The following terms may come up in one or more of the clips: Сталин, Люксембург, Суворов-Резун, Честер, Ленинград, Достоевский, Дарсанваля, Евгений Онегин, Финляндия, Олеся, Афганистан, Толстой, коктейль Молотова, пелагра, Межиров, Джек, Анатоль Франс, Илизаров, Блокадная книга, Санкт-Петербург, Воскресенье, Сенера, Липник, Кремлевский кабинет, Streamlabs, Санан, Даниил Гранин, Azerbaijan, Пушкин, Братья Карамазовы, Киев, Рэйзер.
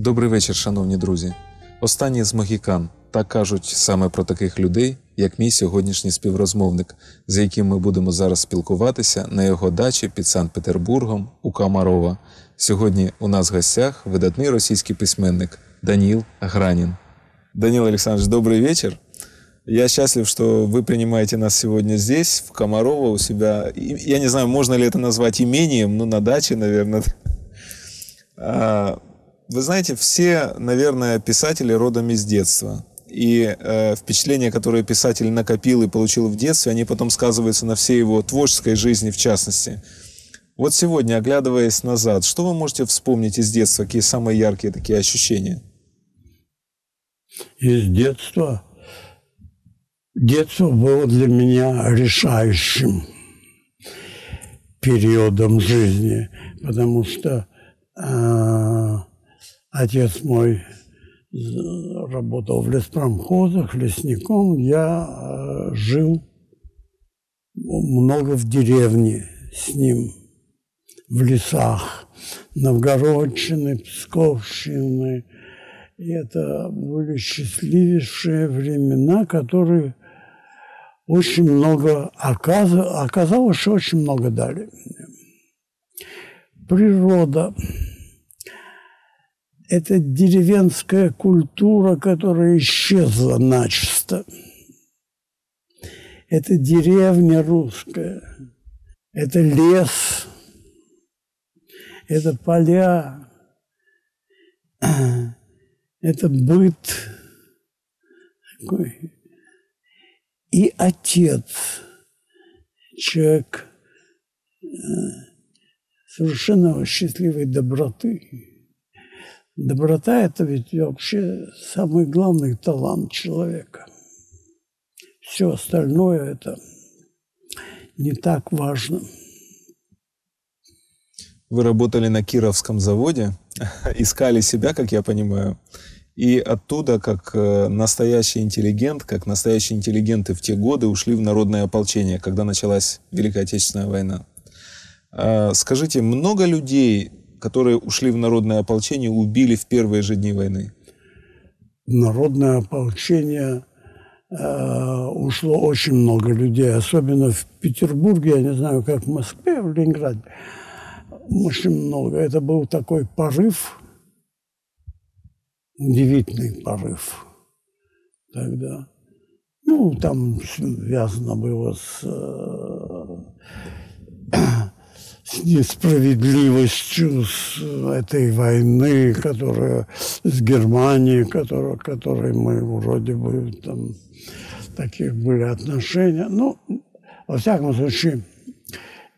Добрий вечір, шановні друзі. Останній з могікан. Так кажуть саме про таких людей, як мій сьогоднішній співрозмовник, з яким ми будемо зараз спілкуватися на його дачі під Санкт-Петербургом у Комарово. Сьогодні у нас в гостях видатний російський письменник Даниил Гранин. Даниил Александрович, добрый вечер. Я счастлив, что вы принимаете нас сегодня здесь, в Комарово, у себя. Я не знаю, можно ли это назвать имением, но на даче, наверное. Вы знаете, все, наверное, писатели родом из детства. И впечатления, которые писатель накопил и получил в детстве, они потом сказываются на всей его творческой жизни, в частности. Вот сегодня, оглядываясь назад, что вы можете вспомнить из детства? Какие самые яркие такие ощущения? Из детства? Детство было для меня решающим периодом жизни, потому что отец мой работал в леспромхозах, лесником. Я жил много в деревне с ним, в лесах Новгородщины, Псковщины. И это были счастливейшие времена, которые очень много оказалось, что очень много дали мне. Природа. Это деревенская культура, которая исчезла начисто. Это деревня русская. Это лес. Это поля. Это быт. Такой. И отец. Человек совершенно счастливой доброты. Доброта – это ведь вообще самый главный талант человека. Все остальное – это не так важно. Вы работали на Кировском заводе, искали себя, как я понимаю, и оттуда, как настоящий интеллигент, как настоящие интеллигенты в те годы ушли в народное ополчение, когда началась Великая Отечественная война. Скажите, много людей, которые ушли в народное ополчение, убили в первые же дни войны? Народное ополчение ушло очень много людей, особенно в Петербурге, я не знаю, как в Москве, в Ленинграде, очень много. Это был такой порыв, удивительный порыв тогда. Ну, там связано было с несправедливостью с этой войны, которая с Германией, которой мы вроде бы там такие были отношения. Ну, во всяком случае,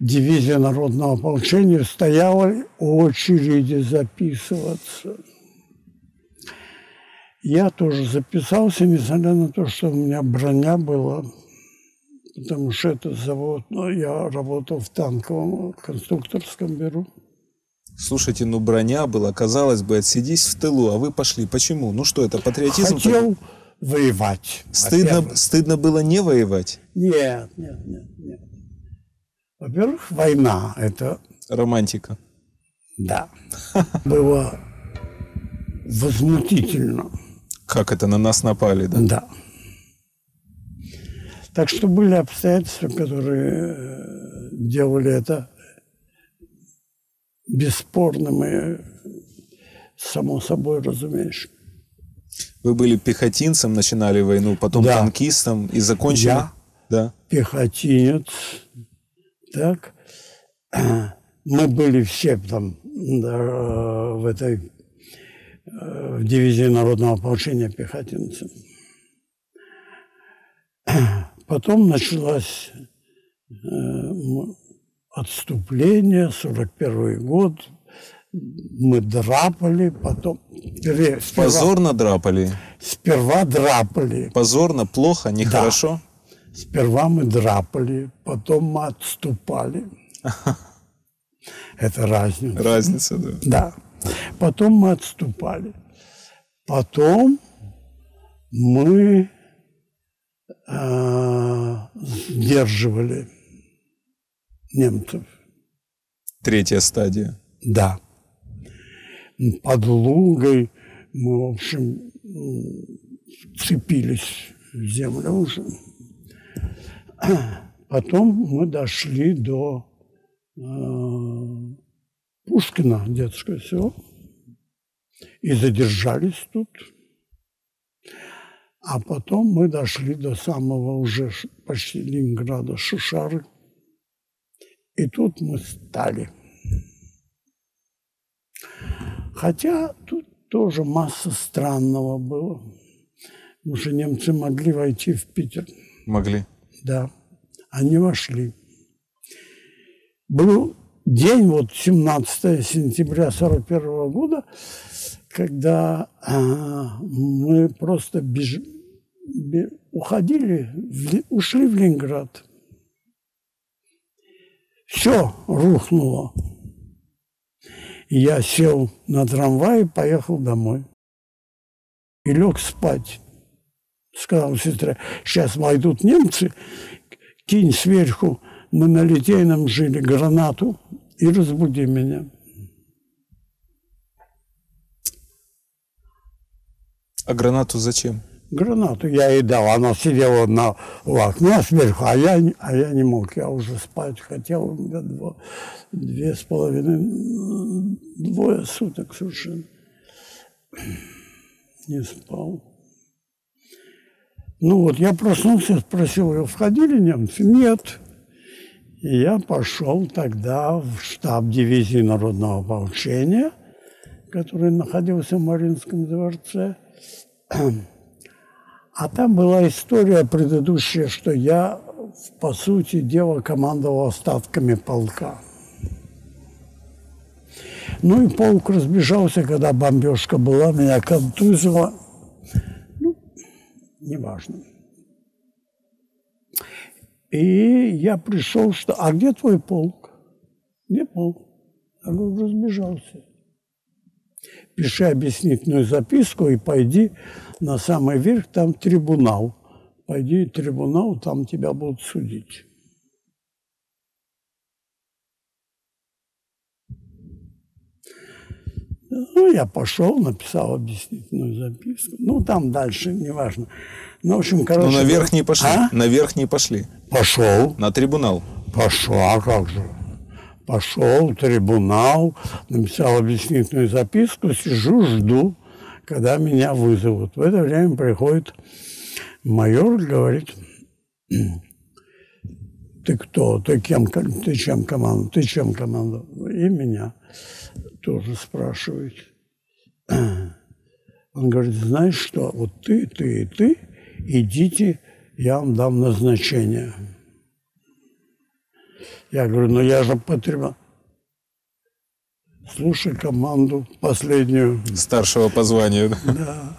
дивизия народного ополчения стояла в очереди записываться. Я тоже записался, несмотря на то, что у меня броня была. Потому что это завод, но я работал в танковом конструкторском бюро. Слушайте, ну броня была, казалось бы, отсидись в тылу, а вы пошли. Почему? Ну что это, патриотизм? Хотел воевать. Стыдно было не воевать? Нет. Во-первых, война – это... Романтика. Да. Было возмутительно. Как это, на нас напали, да? Да. Так что были обстоятельства, которые делали это бесспорным и само собой разумеешь. Вы были пехотинцем, начинали войну, потом да. Танкистом и закончили. Я да. Пехотинец. Так. Мы были все там в этой в дивизии народного ополчения пехотинцем. Потом началось отступление, 41-й год, мы драпали, потом... Позорно драпали? Сперва драпали. Позорно, плохо, нехорошо? Да. Сперва мы драпали, потом мы отступали. Это разница. Разница, да. Да. Потом мы отступали. Потом мы... сдерживали немцев. Третья стадия. Да. под Лугой. Мы, в общем, вцепились в землю уже. Потом мы дошли до Пушкина, детское село, и задержались тут. А потом мы дошли до самого уже почти Ленинграда, Шушары. И тут мы стали. Хотя тут тоже масса странного было. Потому что немцы могли войти в Питер. Могли? Да. Они вошли. Был день, вот 17 сентября 1941 года, когда мы просто ушли в Ленинград. Все рухнуло. Я сел на трамвай и поехал домой. И лег спать. Сказал сестре, сейчас войдут немцы, кинь сверху, мы на Литейном жили, гранату, и разбуди меня. А гранату зачем? Гранату я ей дал. Она сидела на окне сверху, а я не мог. Я уже спать хотел. У меня двое суток совершенно не спал. Ну вот, я проснулся, спросил ее, входили немцы? Нет. И я пошел тогда в штаб дивизии народного ополчения, который находился в Маринском дворце. А там была история предыдущая, что я, по сути дела, командовал остатками полка. Ну и полк разбежался, когда бомбежка была, меня контузило. Ну, неважно. И я пришел, что... А где твой полк? Где полк? Я говорю, разбежался. Пиши объяснительную записку и пойди на самый верх, там трибунал. Пойди в трибунал, там тебя будут судить. Ну, я пошел, написал объяснительную записку. Ну, там дальше, неважно. Ну, в общем, короче... Ну, наверх не пошли. А? Наверх не пошли. Пошел. На трибунал. Пошел, а как же? Пошел, трибунал, написал объяснительную записку, сижу, жду, когда меня вызовут. В это время приходит майор, говорит, ты кто, ты чем командовал, ты чем командовал? И меня тоже спрашивает. Он говорит, знаешь что, вот ты и ты, идите, я вам дам назначение. Я говорю, ну я же потребовал. Слушай команду последнюю. Старшего по званию. Да.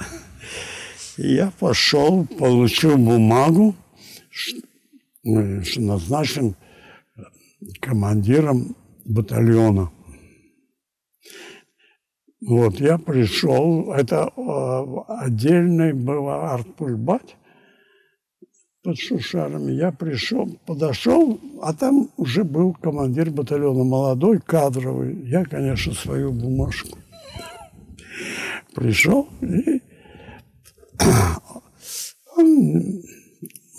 Я пошел, получил бумагу, что назначен командиром батальона. Вот, я пришел, это отдельный был артпульбат. Под Шушарами я пришел, подошел, а там уже был командир батальона, молодой, кадровый. Я, конечно, свою бумажку пришел, и он,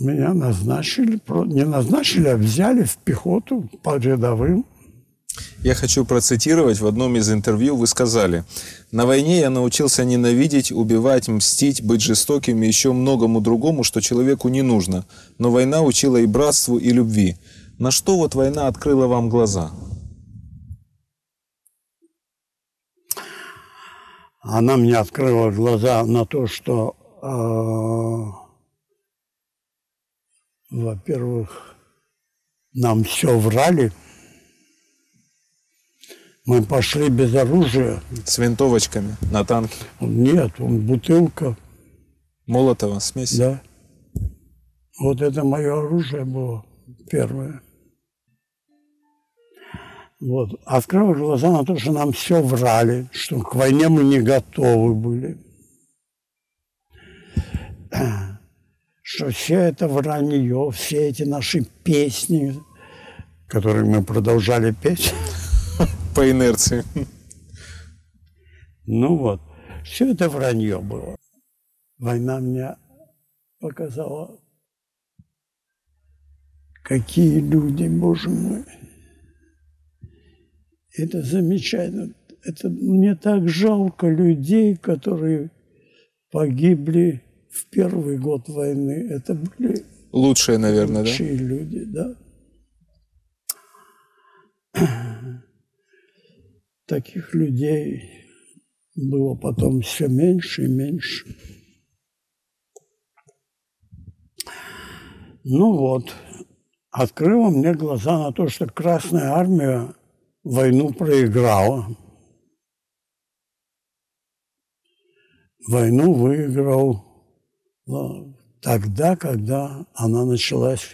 меня назначили, не назначили, а взяли в пехоту по рядовым. Я хочу процитировать. В одном из интервью вы сказали: «На войне я научился ненавидеть, убивать, мстить, быть жестоким и еще многому другому, что человеку не нужно. Но война учила и братству, и любви». На что вот война открыла вам глаза? Она мне открыла глаза на то, что, во-первых, нам все врали. Мы пошли без оружия. С винтовочками на танке? Нет, бутылка. Молотова, смесь? Да. Вот это мое оружие было первое. Вот. Открыл глаза на то, что нам все врали, что к войне мы не готовы были. Что все это вранье, все эти наши песни, которые мы продолжали петь... По инерции. Ну вот, все это вранье было. Война мне показала, какие люди, боже мой. Это замечательно. Это мне так жалко людей, которые погибли в первый год войны. Это были лучшие, наверное, лучшие, да? Люди, да. Таких людей было потом все меньше и меньше. Ну вот, открыло мне глаза на то, что Красная Армия войну проиграла. Войну выиграл тогда, когда она началась,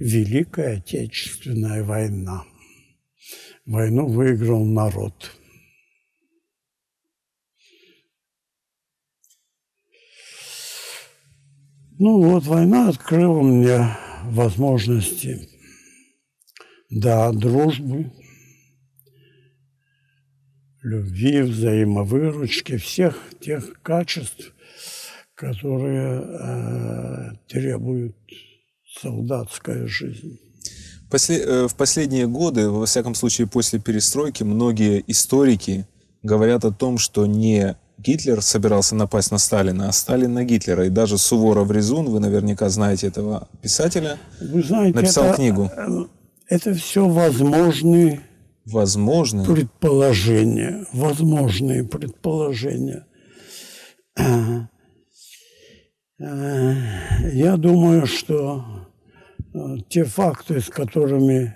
Великая Отечественная война. Войну выиграл народ. Ну вот, война открыла мне возможности, да, дружбы, любви, взаимовыручки, всех тех качеств, которые требует солдатская жизнь. В последние годы, во всяком случае после перестройки, многие историки говорят о том, что не Гитлер собирался напасть на Сталина, а Сталин на Гитлера. И даже Суворов-Резун, вы наверняка знаете этого писателя, вы знаете, написал книгу. Это все возможные предположения. Возможные предположения. Я думаю, что те факты, с которыми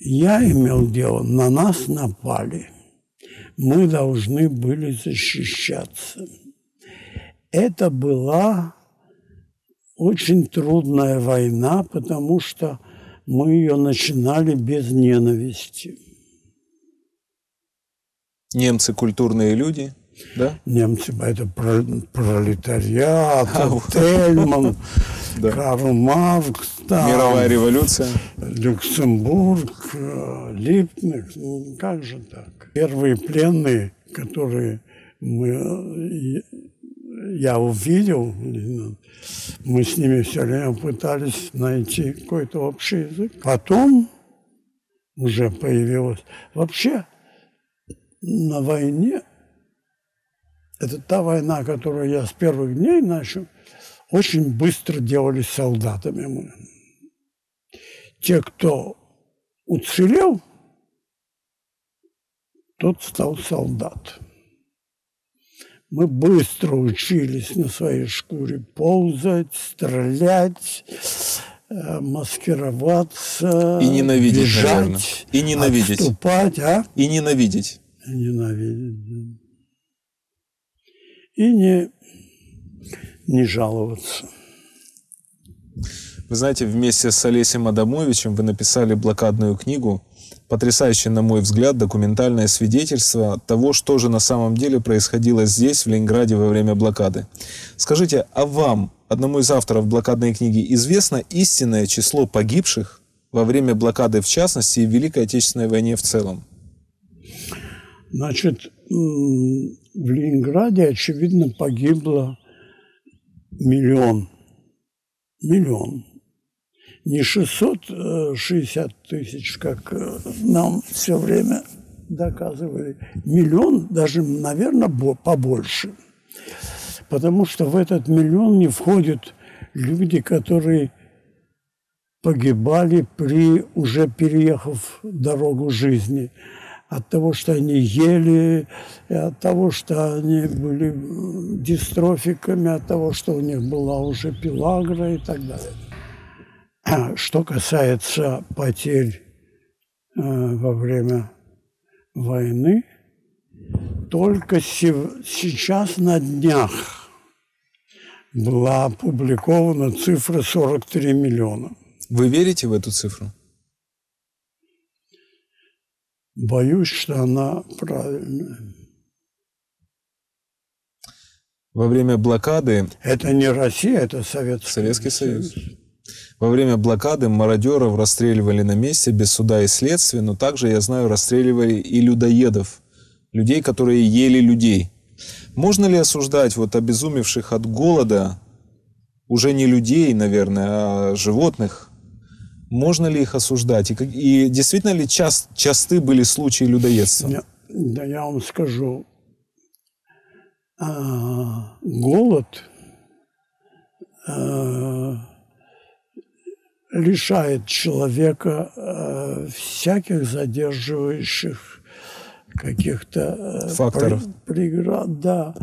я имел дело, на нас напали. Мы должны были защищаться. Это была очень трудная война, потому что мы ее начинали без ненависти. Немцы – культурные люди? Да? Немцы – это пролетариат, Тельман, Карл Маркс, мировая революция, Люксембург, Липник. Ну, как же так? Первые пленные, которые я увидел, мы с ними все время пытались найти какой-то общий язык. Потом уже появилось... Вообще, на войне... Это та война, которую я с первых дней начал. Очень быстро делались солдатами мы. Те, кто уцелел, тот стал солдат. Мы быстро учились на своей шкуре ползать, стрелять, маскироваться, и ненавидеть, бежать, наверное. И ненавидеть. Отступать, а? И ненавидеть. И ненавидеть. И не жаловаться. Вы знаете, вместе с Алесем Адамовичем вы написали блокадную книгу, потрясающее, на мой взгляд, документальное свидетельство того, что же на самом деле происходило здесь, в Ленинграде, во время блокады. Скажите, а вам, одному из авторов блокадной книги, известно истинное число погибших во время блокады в частности и в Великой Отечественной войне в целом? Значит, в Ленинграде, очевидно, погибло миллион. Не 660 тысяч, как нам все время доказывали. Миллион, даже, наверное, побольше. Потому что в этот миллион не входят люди, которые погибали, уже переехав дорогу жизни. От того, что они ели, от того, что они были дистрофиками, от того, что у них была уже пелагра и так далее. Что касается потерь во время войны, только сейчас на днях была опубликована цифра 43 миллиона. Вы верите в эту цифру? Боюсь, что она правильная. Во время блокады... Это не Россия, это Советский Союз. Во время блокады мародеров расстреливали на месте без суда и следствия, но также, я знаю, расстреливали и людоедов, людей, которые ели людей. Можно ли осуждать вот обезумевших от голода, уже не людей, наверное, а животных? Можно ли их осуждать? И действительно ли часты были случаи людоедства? Да, я вам скажу. Голод лишает человека всяких задерживающих каких-то факторов. Преград, да,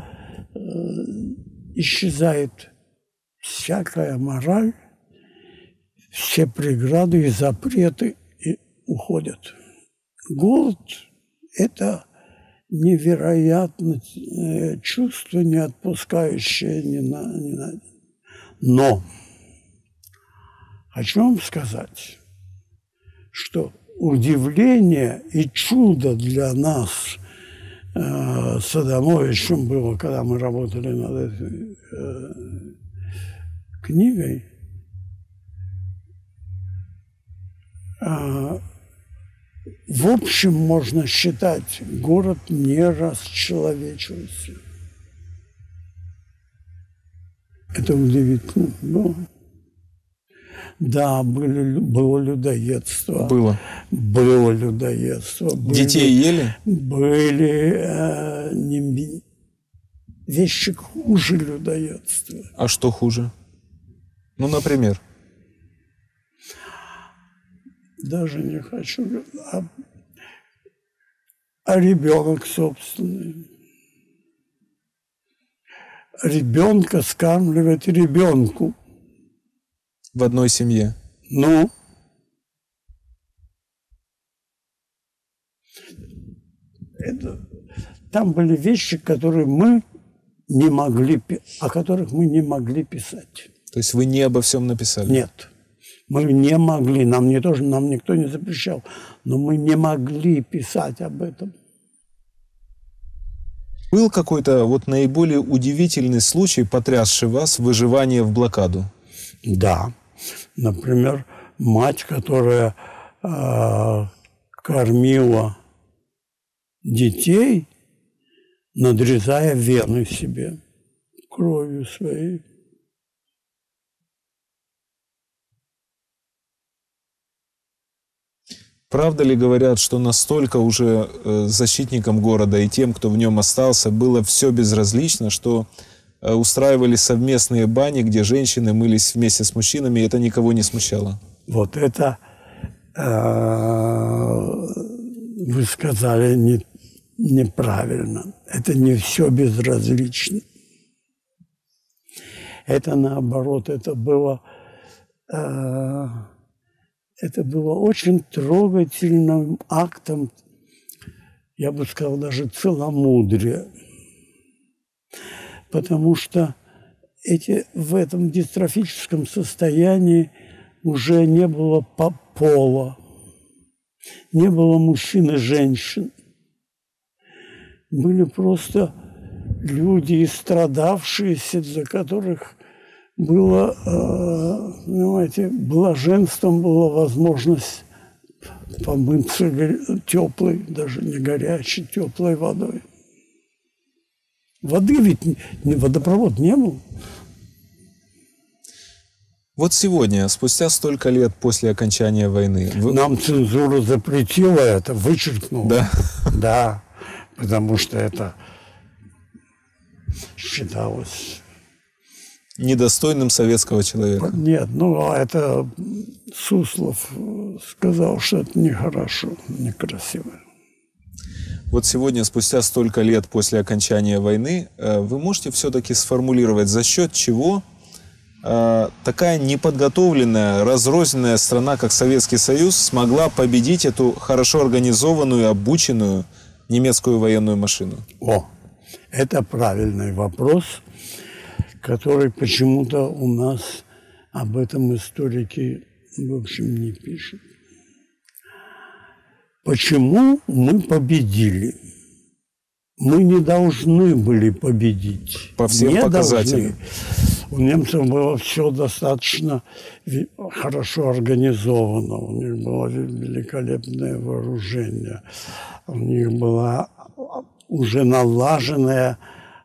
исчезает всякая мораль, все преграды и запреты уходят. Голод – это невероятное чувство, не отпускающее ни на день. Но хочу вам сказать, что удивление и чудо для нас с Адамовичем было, когда мы работали над этой книгой. В общем, можно считать, город не расчеловечился. Это удивительно было. Да, было людоедство. Было людоедство. Детей ели? Были вещи хуже людоедства. А что хуже? Ну, например? Даже не хочу. А ребенок собственный. Ребенка скармливать ребенку. В одной семье. Ну. Там были вещи, которые мы не могли, о которых мы не могли писать. То есть вы не обо всем написали? Нет. Мы не могли. Нам никто не запрещал. Но мы не могли писать об этом. Был какой-то вот наиболее удивительный случай, потрясший вас, выживание в блокаду? Да. Например, мать, которая кормила детей, надрезая вены себе кровью своей. Правда ли говорят, что настолько уже защитникам города и тем, кто в нем остался, было все безразлично, что устраивали совместные бани, где женщины мылись вместе с мужчинами, и это никого не смущало? Вот это вы сказали неправильно. Это не все безразлично. Это наоборот, это было очень трогательным актом, я бы сказал, даже целомудрия. Потому что в этом дистрофическом состоянии уже не было пола, не было мужчин и женщин. Были просто люди, страдавшиеся, для которых было, понимаете, блаженством была возможность помыться теплой, даже не горячей, теплой водой. Воды ведь, водопровод не был. Вот сегодня, спустя столько лет после окончания войны... Нам цензура запретила это, вычеркнула. Да? Да, потому что это считалось... недостойным советского человека. Нет, ну это Суслов сказал, что это нехорошо, некрасиво. Вот сегодня, спустя столько лет после окончания войны, вы можете все-таки сформулировать, за счет чего такая неподготовленная, разрозненная страна, как Советский Союз, смогла победить эту хорошо организованную, обученную немецкую военную машину? О, это правильный вопрос, который почему-то у нас об этом историки, в общем, не пишут. Почему мы победили? Мы не должны были победить. По всем показателям. У немцев было все достаточно хорошо организовано. У них было великолепное вооружение. У них была уже налаженная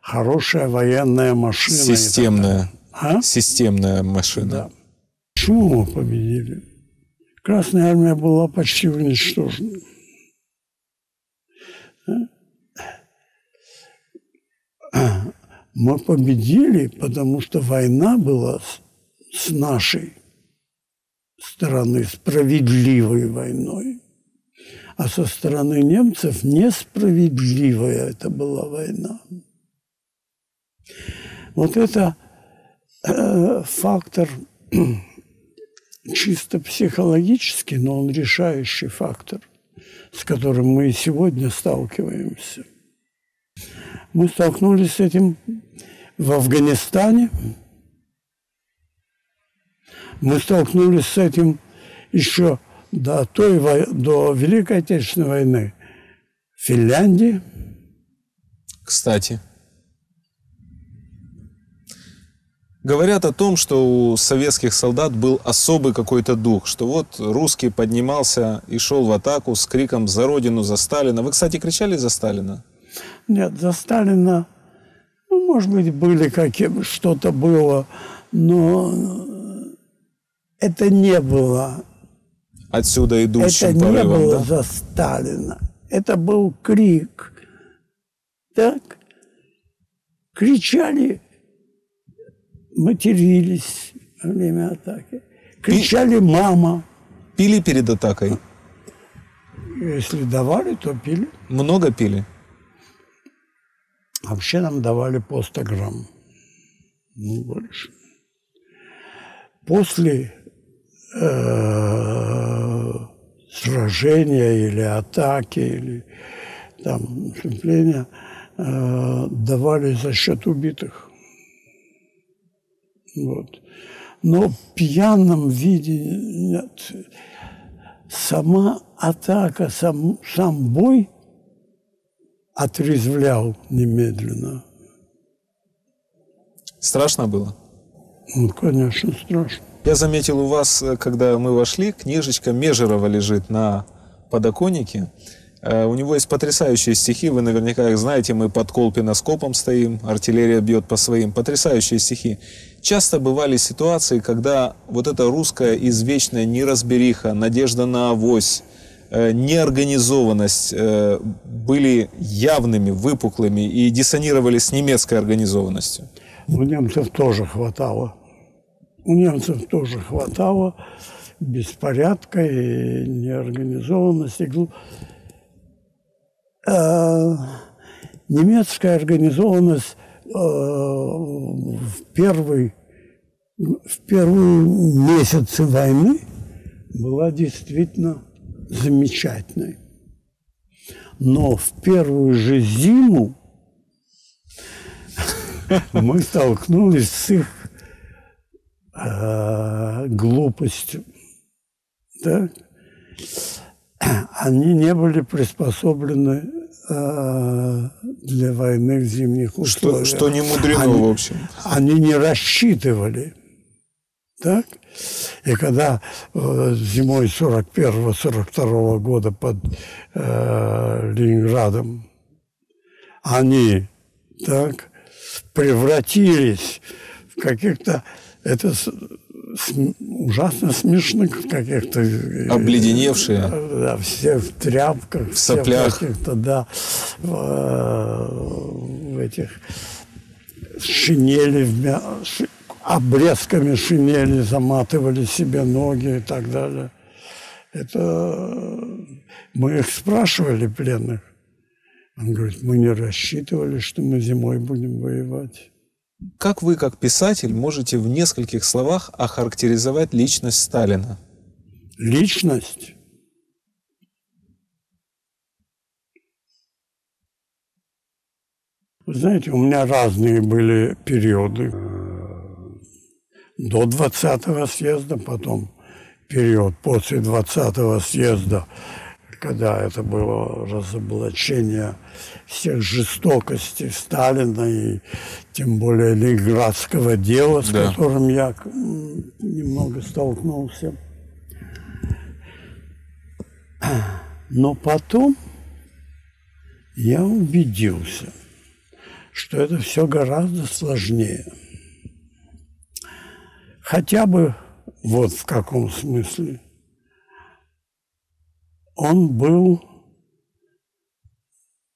хорошая военная машина. Системная. А? Системная машина. Да. Почему мы победили? Красная армия была почти уничтожена. Мы победили, потому что война была с нашей стороны справедливой войной, а со стороны немцев несправедливая это была война. Вот это фактор чисто психологический, но он решающий фактор, с которым мы и сегодня сталкиваемся. Мы столкнулись с этим в Афганистане, мы столкнулись с этим еще до Великой Отечественной войны в Финляндии. Кстати, говорят о том, что у советских солдат был особый какой-то дух, что вот русский поднимался и шел в атаку с криком «За Родину, за Сталина». Вы, кстати, кричали «За Сталина»? Нет, за Сталина, ну, может быть, были какие-то, что-то было, но это не было. Отсюда идущим порывом, да? Это не было за Сталина. Это был крик. Так? Кричали, матерились во время атаки. Кричали «мама». Пили перед атакой? Если давали, то пили. Много пили? Вообще нам давали по 100 грамм, не больше. После сражения или атаки, или там наступления, давали за счет убитых. Вот. Но в пьяном виде нет. Сама атака, сам бой отрезвлял немедленно. Страшно было? Ну, конечно, страшно. Я заметил у вас, когда мы вошли, книжечка Межирова лежит на подоконнике. У него есть потрясающие стихи, вы наверняка их знаете, мы под Колпино скопом стоим, артиллерия бьет по своим. Потрясающие стихи. Часто бывали ситуации, когда вот эта русская извечная неразбериха, надежда на авось, неорганизованность были явными, выпуклыми и диссонировали с немецкой организованностью. У немцев тоже хватало. У немцев тоже хватало беспорядка и неорганизованности. Немецкая организованность в первые месяцы войны была действительно замечательной. Но в первую же зиму мы столкнулись с их глупостью. Да? Они не были приспособлены для войны в зимних условиях. Что не мудрено, в общем. Они не рассчитывали. Так? И когда зимой 1941-1942 года под Ленинградом они так превратились в каких-то, это ужасно смешных каких-то... Обледеневшие. Да, все в тряпках. В соплях. Каких-то, да, в этих шинели, обрезками шинели заматывали себе ноги и так далее. Это мы их спрашивали, пленных. Он говорит, мы не рассчитывали, что мы зимой будем воевать. Как вы, как писатель, можете в нескольких словах охарактеризовать личность Сталина? Личность? Вы знаете, у меня разные были периоды. До 20-го съезда, потом период после 20-го съезда, когда это было разоблачение всех жестокостей Сталина и тем более Ленинградского дела, с которым я немного столкнулся. Но потом я убедился, что это все гораздо сложнее. Хотя бы вот в каком смысле. Он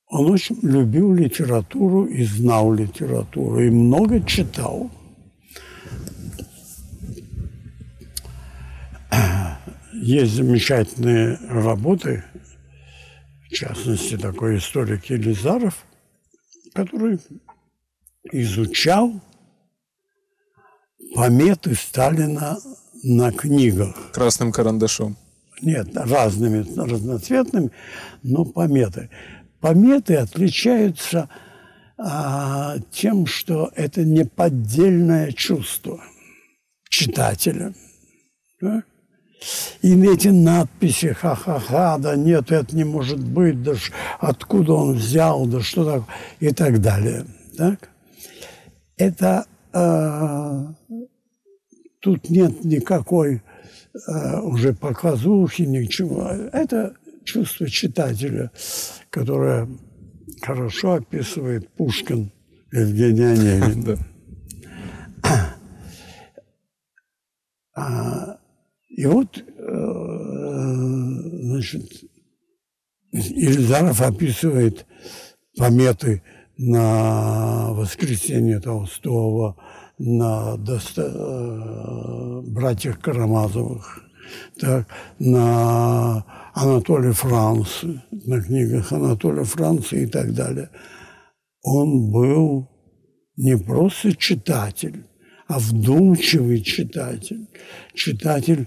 очень любил литературу и знал литературу, и много читал. Есть замечательные работы, в частности, такой историк Илизаров, который изучал пометы Сталина на книгах. Красным карандашом. Нет, разными, разноцветными, но пометы. Пометы отличаются тем, что это неподдельное чувство читателя. Да? И эти надписи «ха-ха-ха», «да нет, это не может быть», «да откуда он взял», «да что такое» и так далее. Так? Это тут нет никакой уже показухи, ничего. Это чувство читателя, которое хорошо описывает Пушкин, Евгений Онегин. И вот, значит, Илизаров описывает пометы на «Воскресенье» Толстого, на «Братьях Карамазовых», так, на Анатоле Франс, на книгах Анатоля Франса и так далее. Он был не просто читатель, а вдумчивый читатель. Читатель,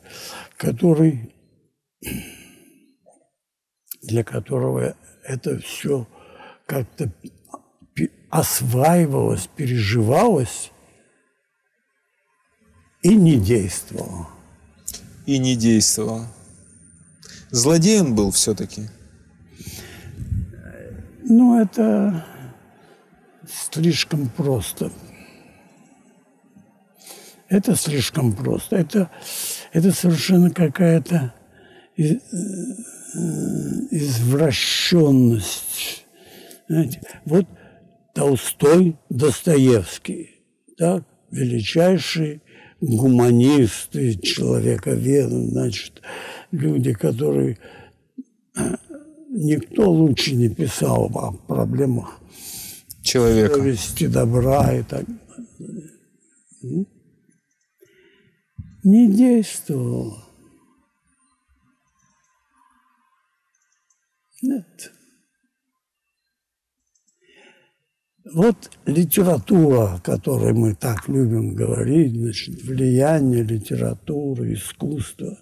который, для которого это все как-то осваивалось, переживалось и не действовало. И не действовало. Злодей он был все-таки? Ну, это слишком просто. Это слишком просто. Это совершенно какая-то извращенность. Знаете, вот Толстой, Достоевский, так, величайший гуманисты, человековеды, значит, люди, которые никто лучше не писал о проблемах человека, совести, добра и так далее. Не действовал. Нет. Вот литература, о которой мы так любим говорить, значит, влияние литературы, искусства.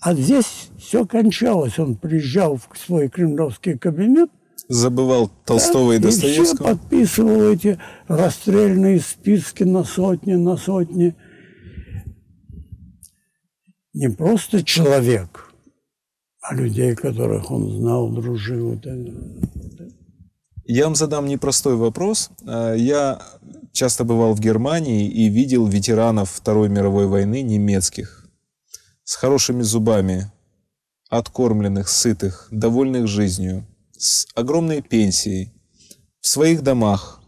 А здесь все кончалось. Он приезжал в свой кремлевский кабинет, забывал Толстого и Достоевского. И все подписывал эти расстрельные списки на сотни, на сотни. Не просто человек, а людей, которых он знал, дружил. Я вам задам непростой вопрос. Я часто бывал в Германии и видел ветеранов Второй мировой войны немецких с хорошими зубами, откормленных, сытых, довольных жизнью, с огромной пенсией, в своих домах,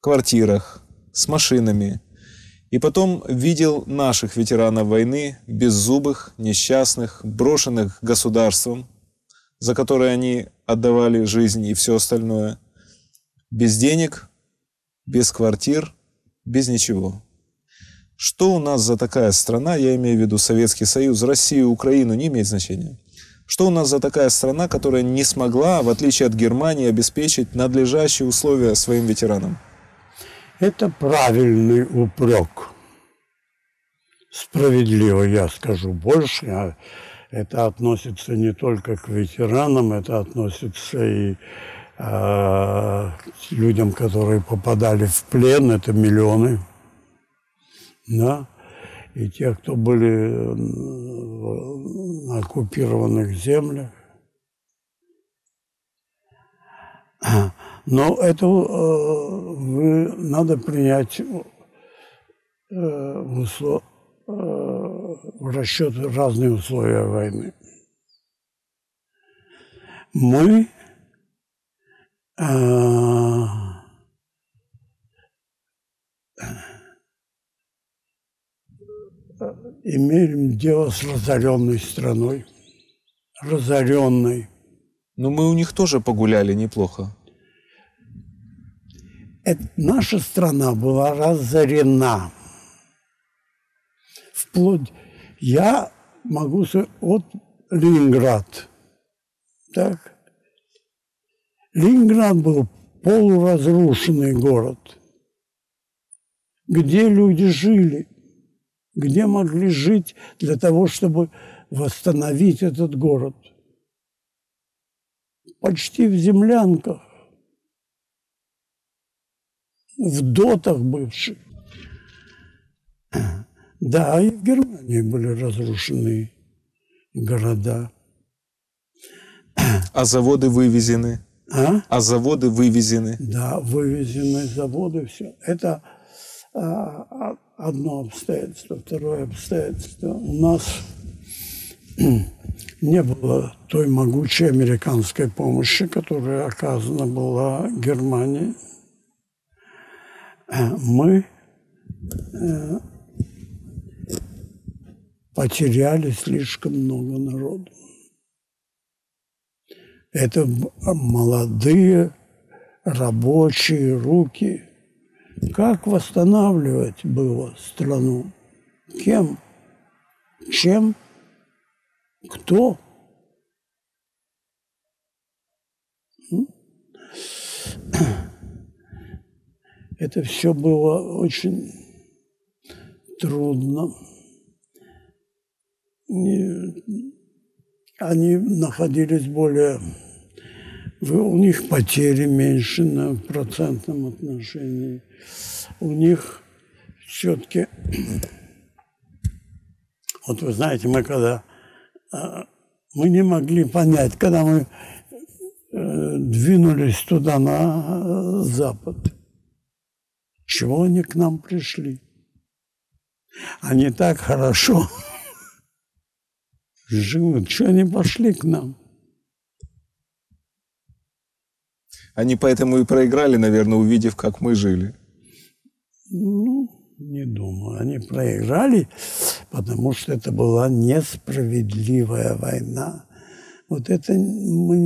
квартирах, с машинами. И потом видел наших ветеранов войны, беззубых, несчастных, брошенных государством, за которое они отдавали жизнь и все остальное, без денег, без квартир, без ничего. Что у нас за такая страна, я имею в виду Советский Союз, Россию, Украину, не имеет значения. Что у нас за такая страна, которая не смогла, в отличие от Германии, обеспечить надлежащие условия своим ветеранам? Это правильный упрек. Справедливо, я скажу больше. Это относится не только к ветеранам, это относится и к людям, которые попадали в плен. Это миллионы. Да? и те, кто были на оккупированных землях. Но это надо принять в расчет разные условия войны. Мы имеем дело с разоренной страной. Разоренной. Но мы у них тоже погуляли неплохо. Это наша страна была разорена. Вплоть я могу сказать, вот Ленинград. Так? Ленинград был полуразрушенный город, где люди жили, где могли жить для того, чтобы восстановить этот город. Почти в землянках, в дотах бывших. Да, и в Германии были разрушены города. А заводы вывезены? А заводы вывезены? Да, вывезены заводы, все. Это одно обстоятельство. Второе обстоятельство. У нас не было той могучей американской помощи, которая оказана была Германии. Мы потеряли слишком много народу. Это молодые рабочие руки. Как восстанавливать было страну? Кем? Чем? Кто? Это все было очень трудно. Они находились более... У них потери меньше на процентном отношении. У них все-таки... Вот вы знаете, мы когда... Мы не могли понять, когда мы двинулись туда, на запад, чего они к нам пришли. Они так хорошо живут, что они пошли к нам. Они поэтому и проиграли, наверное, увидев, как мы жили. Ну, не думаю. Они проиграли, потому что это была несправедливая война. Вот это мы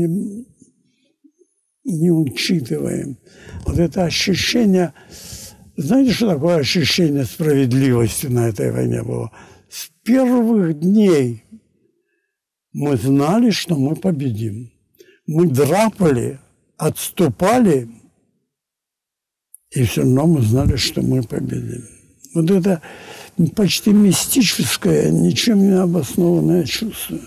не учитываем. Вот это ощущение... Знаете, что такое ощущение справедливости на этой войне было? С первых дней... Мы знали, что мы победим. Мы драпали, отступали, и все равно мы знали, что мы победим. Вот это почти мистическое, ничем не обоснованное чувство.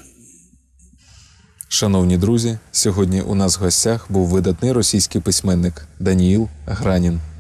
Шановні друзі, сьогодні у нас в гостях був видатний російський письменник Даніїл Гранін.